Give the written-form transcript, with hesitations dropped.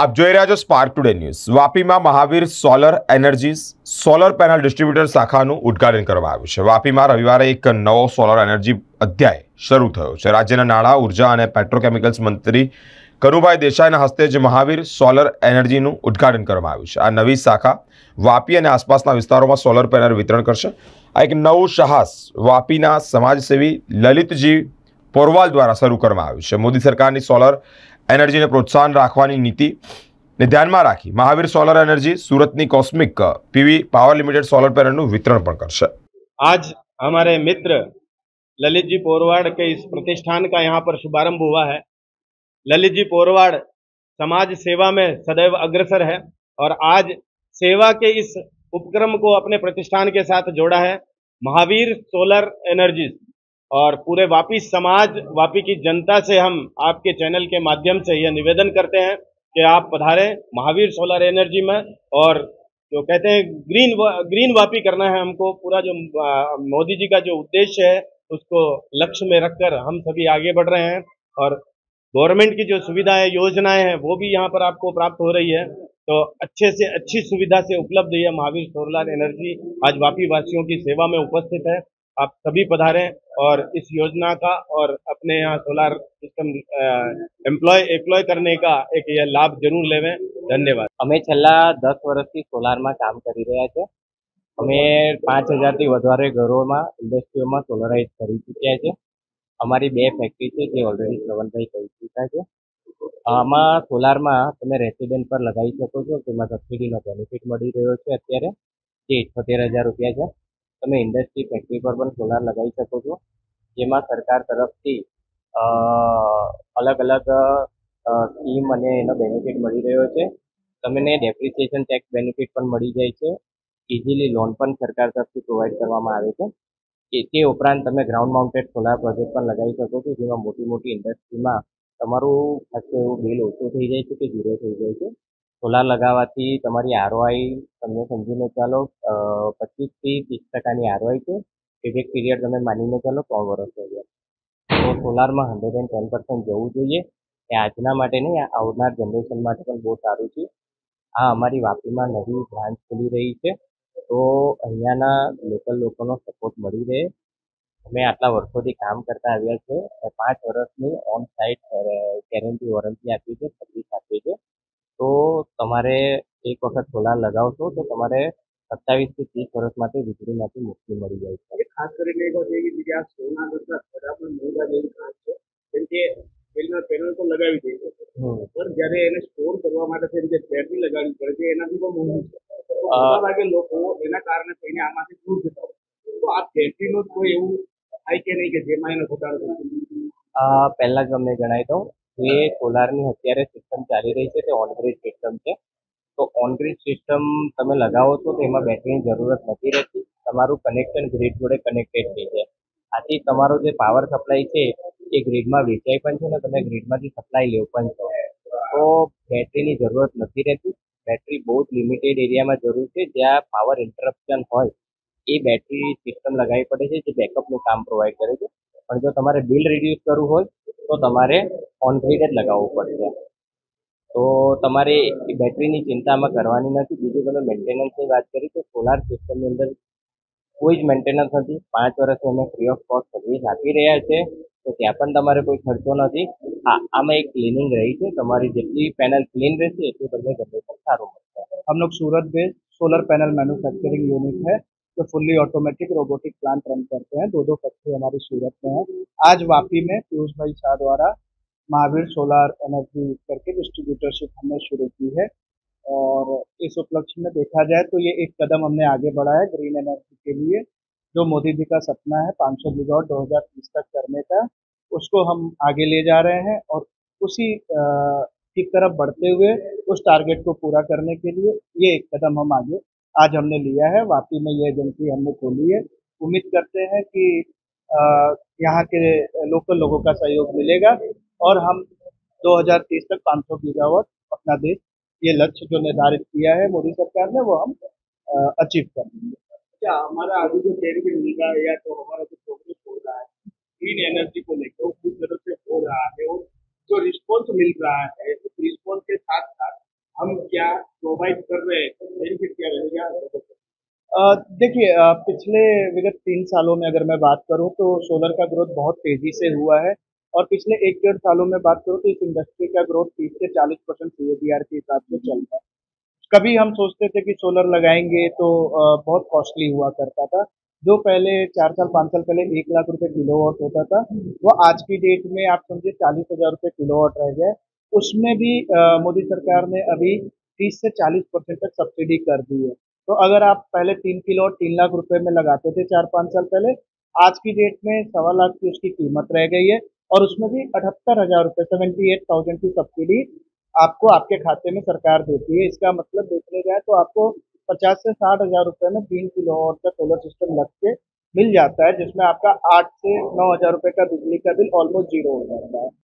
આપ જોઈ રહ્યા છો સ્પાર્ક ટુડે ન્યૂઝ। વાપીમાં Mahavir solar energies solar panel distributor શાખાનું ઉદ્ઘાટન કરવામાં આવ્યું છે। વાપીમાં રવિવારે એક નવો સોલર એનર્જી અધ્યાય શરૂ થયો છે। રાજ્યના નાણાં, ઉર્જા અને પેટ્રોકેમિકલ્સ મંત્રી કનુભાઈ દેસાઈના હસ્તે જ મહાવીર સોલર એનર્જીનું ઉદ્ઘાટન કરવામાં આવ્યું છે। આ નવી શાખા વાપી અને આસપાસના વિસ્તારોમાં સોલર પેનલ વિતરણ કરશે। આ એક નવું સાહસ વાપીના સમાજસેવી લલિતજી પોરવાલ દ્વારા શરૂ કરવામાં આવ્યું છે। મોદી સરકારની સોલર એનર્જીને પ્રોત્સાહન રાખવાની નીતિને ધ્યાનમાં રાખી મહાવીર સોલર એનર્જી सूरतની cosmic PV power limited solar પેનલનું वितरण પણ કરશે। आज हमारे मित्र ललित जी पोरवाड़ के इस प्रतिष्ठान का यहाँ पर शुभारंभ हुआ है। ललित जी पोरवाड़ समाज सेवा में सदैव अग्रसर है और आज सेवा के इस उपक्रम को अपने प्रतिष्ठान के साथ जोड़ा है महावीर सोलर एनर्जीज। और पूरे वापी समाज, वापी की जनता से हम आपके चैनल के माध्यम से यह निवेदन करते हैं कि आप पधारें महावीर सोलर एनर्जी में। और जो कहते हैं ग्रीन वापी करना है हमको, पूरा जो मोदी जी का जो उद्देश्य है उसको लक्ष्य में रखकर हम सभी आगे बढ़ रहे हैं। और गवर्नमेंट की जो सुविधाएं, योजनाएं हैं वो भी यहाँ पर आपको प्राप्त हो रही है। तो अच्छे से अच्छी सुविधा से उपलब्ध यह महावीर सोलर एनर्जी आज वापी वासियों की सेवा में उपस्थित है। आप सभी पधारें और इस योजना का और अपने यहाँ सोलर सिस्टम एम्प्लॉय करने का एक यह लाभ जरूर लेवें। धन्यवाद। अमे छेल्ला 10 वर्षथी सोलर में काम करी रह्या छे। अमे 5000 थी वधारे घरों में इंडस्ट्रीओ में सोलराइज करी चूक्या छे। अमारी 2 फेक्टरी छे जे ऑलरेडी श्रवणभाई कही चूक्या छे। आमा सोलर में तमे रेसिडेंट पर लगाई शको छो, तेमां सब्सिडी नो बेनिफिट मळी रह्यो छे। अत्यारे जे 78000 रूपिया छे। તમે ઇન્ડસ્ટ્રી ફેક્ટરી પર પણ સોલાર લગાવી શકો છો, જેમાં સરકાર તરફથી અલગ અલગ સ્કીમ અને એનો બેનિફિટ મળી રહ્યો છે। તમને ડેપ્રિસિએશન ટેક્સ બેનિફિટ પણ મળી જાય છે, ઇઝીલી લોન પણ સરકાર તરફથી પ્રોવાઈડ કરવામાં આવે છે। તે ઉપરાંત તમે ગ્રાઉન્ડ માઉન્ટેડ સોલાર પ્રોજેક્ટ પણ લગાવી શકો છો, જેમાં મોટી મોટી ઇન્ડસ્ટ્રીમાં તમારું ખાસું એવું બિલ ઓછું થઈ જાય છે કે ઝીરો થઈ જાય છે। સોલાર લગાવવાથી તમારી આરઓઆઈ તમને સમજીને ચાલો 25 થી 30% આરઓઆઈ છે, પેબેક પીરિયડ તમે માનીને ચાલો 3 વર્ષ થઈ ગયા। તો સોલારમાં 110% જવું જોઈએ। એ આજના માટે નહીં, આવનાર જનરેશન માટે પણ બહુ સારું છે। આ અમારી વાપીમાં નવી બ્રાન્ચ ખુલી રહી છે, તો અહીંયાના લોકલ લોકોનો સપોર્ટ મળી રહે। અમે આટલા વર્ષોથી કામ કરતા આવ્યા છે। 5 વર્ષની ઓન સાઇટ ગેરંટી આપી છે, સર્વિસ આપી છે। तो तमारे एक वक्त सोलार लगावशो तो तमारे 27 થી 30 વર્ષ माटे वीजळीमांथी मुक्ति मळी जाय छे। खास करीने एक वत एवी जग्या सोना करता खरा पण मोंघा जेवी खास छे, केम के पेलना पेनल तो लगावी दे छे, पर ज्यारे एने स्टोर करवा माटे थईने जे बैटरी लगावी पड़े छे एनाथी पण मोंघी छे। तो मोटा भागे लोको एना कारणे थईने आमांथी दूर जता होय। तो आ बैटरी नो कोई एवुं थाय के नहीं के जेमां एनो घटाडो थशे। पहेला ज अमने जणावी दऊं, ये सोलारनी अत्यारे सिस्टम चाली रही है, ऑन ग्रीड सिस्टम है। तो ऑन ग्रीड सिस्टम तमे लगावो छो तो एमां बेटरीनी जरूरत नथी रहेती, तमारुं कनेक्शन ग्रीड जोड़े कनेक्टेड थई जाय। आथी तमारो जे पावर सप्लाय छे ए ग्रीडमां वेचाय पण छे ने तमे ग्रीडमांथी सप्लाय लेव पण छो। तो बेटरीनी जरूरत नथी रहेती। बेटरी बहुत लिमिटेड एरियामां जरूर छे, ज्यां पावर इंटरप्शन होय ए बेटरी सिस्टम लगावी पड़े छे, जे बेकअपनुं काम प्रोवाइड करे छे। पण जो तमारे बिल रिड्यूस करवुं होय तो तमारे ऑन ग्रीड ज लगावવું પડશે। तो तमारे બેટરીની ચિંતામાં કરવાની નથી। બીજું તમે મેન્ટેનન્સની વાત કરી તો સોલાર સિસ્ટમની અંદર કોઈ જ મેન્ટેનન્સ નથી। 5 વર્ષથી અમે ફ્રી ઓફ કોસ્ટ સર્વિસ આપી રહ્યા છે, તો ત્યાં પણ તમારે કોઈ ખર્ચો નથી। હા, આમાં એક ક્લીનિંગ રહી છે, તમારી જેટલી પેનલ ક્લીન રહેશે એટલું તમને જનરેશન સારું મળશે। हम लोग Surat based solar panel manufacturing unit है, तो fully automatic robotic plant run करते हैं। 2 फैक्ट्री हमारी सूरत में है। आज वापी में पीयूष भाई शाह द्वारा महावीर सोलर एनर्जी करके डिस्ट्रीब्यूटरशिप हमने शुरू की है। और इस उपलक्ष्य में देखा जाए तो ये एक कदम हमने आगे बढ़ाया ग्रीन एनर्जी के लिए। जो मोदी जी का सपना है 500 गीगावाट 2030 तक करने का, उसको हम आगे ले जा रहे हैं। और उसी की तरफ बढ़ते हुए उस टारगेट को पूरा करने के लिए ये एक कदम हम आगे आज हमने लिया है। वापी में ये एजेंसी हमने खोली है। उम्मीद करते हैं कि यहाँ के लोकल लोगों का सहयोग मिलेगा और हम 2030 तक 500 गीगावाट अपना देश, ये लक्ष्य जो निर्धारित किया है मोदी सरकार ने, वो हम अचीव कर लेंगे। क्या हमारा आगे जो डेरिवेटिव मिलेगा या तो हमारा जो प्रोग्रेस हो रहा है ग्रीन एनर्जी को लेकर, वो किस तरह से हो रहा है और जो रिस्पॉन्स मिल रहा है, उस रिस्पॉन्स के साथ साथ हम क्या प्रोवाइड कर रहे हैं, बेनिफिट क्या रहेगा? देखिए, पिछले विगत 3 सालों में अगर मैं बात करूं तो सोलर का ग्रोथ बहुत तेजी से हुआ है और पिछले 1-1.5 सालों में बात करूं तो इस इंडस्ट्री का ग्रोथ 30 से 40% CAGR के हिसाब से चल रहा है। कभी हम सोचते थे कि सोलर लगाएंगे तो बहुत कॉस्टली हुआ करता था, जो पहले 4-5 साल पहले 1 लाख रुपए किलोवाट होता था, वो आज की डेट में आप समझिए 40,000 रुपए किलोवाट रह गया। उसमें भी मोदी सरकार ने अभी 30 से 40% तक सब्सिडी कर दी है। तो अगर आप पहले 3 किलोवाट 3 लाख रुपए में लगाते थे 4-5 साल पहले, आज की डेट में 1.25 लाख की उसकी कीमत रह गई है और उसमें भी 78,000 रुपये 78,000 की सब्सिडी आपको आपके खाते में सरकार देती है। इसका मतलब देखने जाए तो आपको 50 से 60,000 रुपये में 3 किलोवाट का सोलर सिस्टम लग के मिल जाता है, जिसमें आपका 8 से 9,000 रुपये का बिजली का बिल ऑलमोस्ट जीरो हो जाता है।